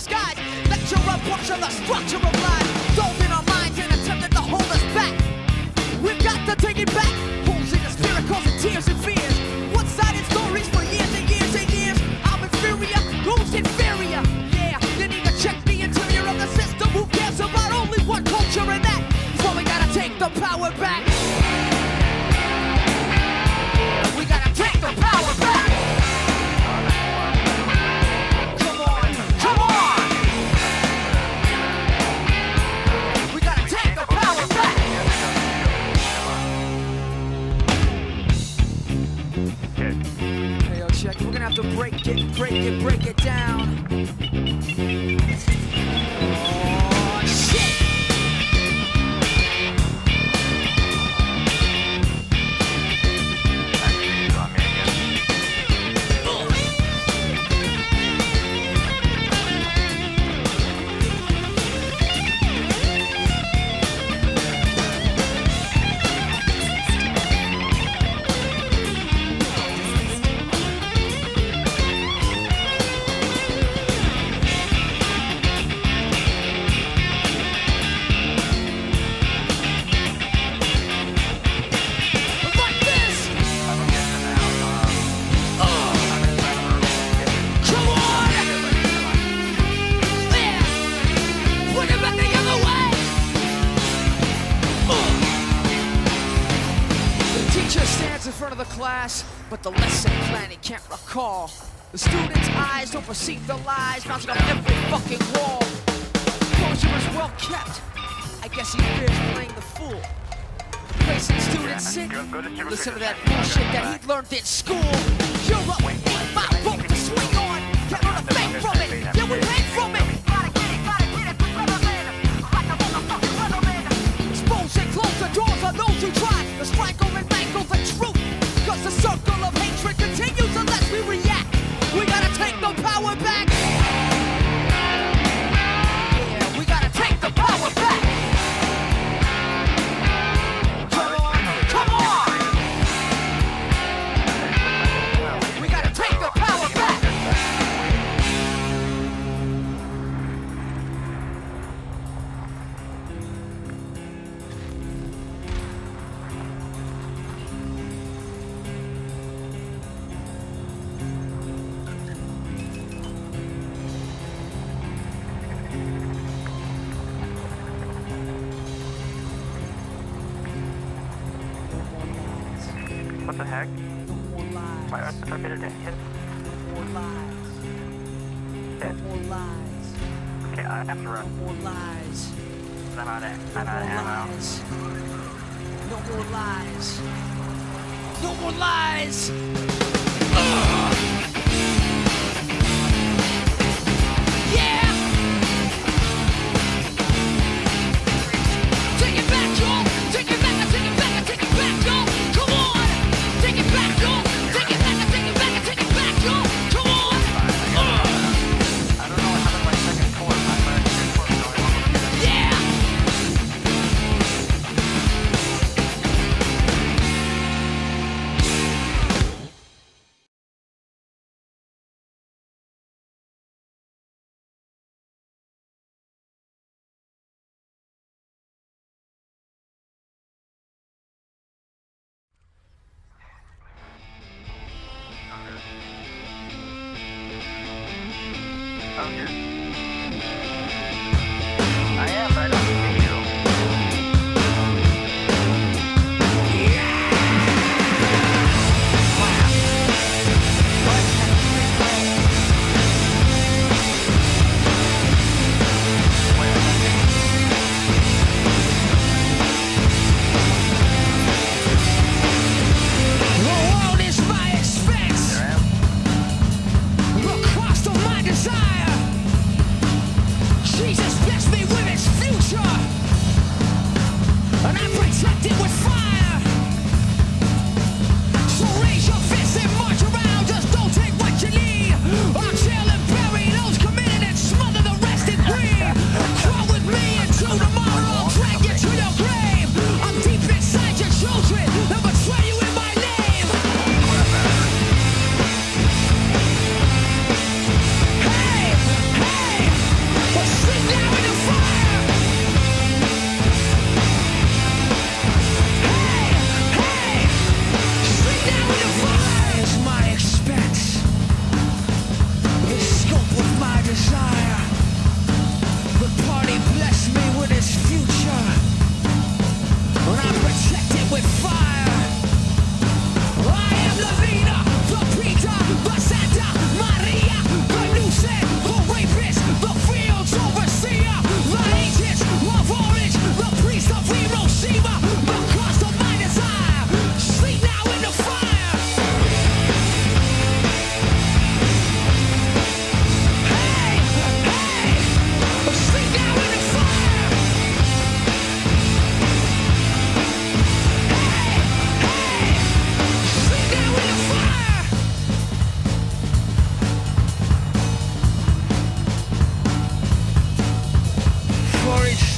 disguise that you're a portion of the structure of lies sold in our minds and attempted to hold us back. We've got to take it back. Holes in the spirit causing tears and fears. One-sided stories for years and years and years. I'm inferior, who's inferior? Yeah, you need to check the interior of the system. Who cares about only one culture and that? So we gotta take the power back. We gotta take the power back. We're gonna have to break it, break it, break it down. Oh, shit! But the lesson plan he can't recall. The students' eyes don't perceive the lies mounted on every fucking wall. Closure is well kept. I guess he fears playing the fool. Placing students sick. Listen to that bullshit that he learned in school. You're up with my boat to swing on. Can't learn a thing from it. Yeah, we ran from it. Gotta get it, we better land him. Like a motherfucking rubber band. Expose and close the doors for those who try to strangle and mangle the truth. Cause the circle of hatred continues unless we react. We gotta take the power back. Yeah, we gotta take the power back. Come on, come on. We gotta take the power back. What the heck? No more lies. My arms are forbidden to hit. No more lies. Dead. No more lies. Okay, I have to run. No more lies. I'm out of ammo. No more lies. No more lies. Yeah! Take it back, y'all! Take it back, I take it back, I take it back, y'all!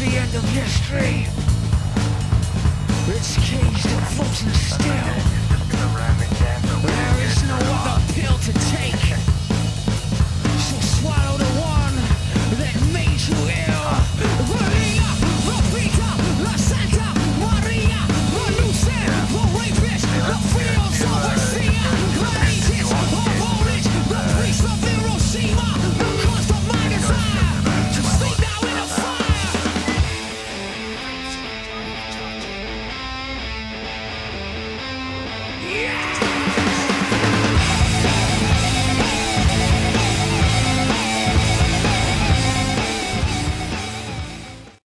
the end of history. It's caged and floating still. There is no other pill to take.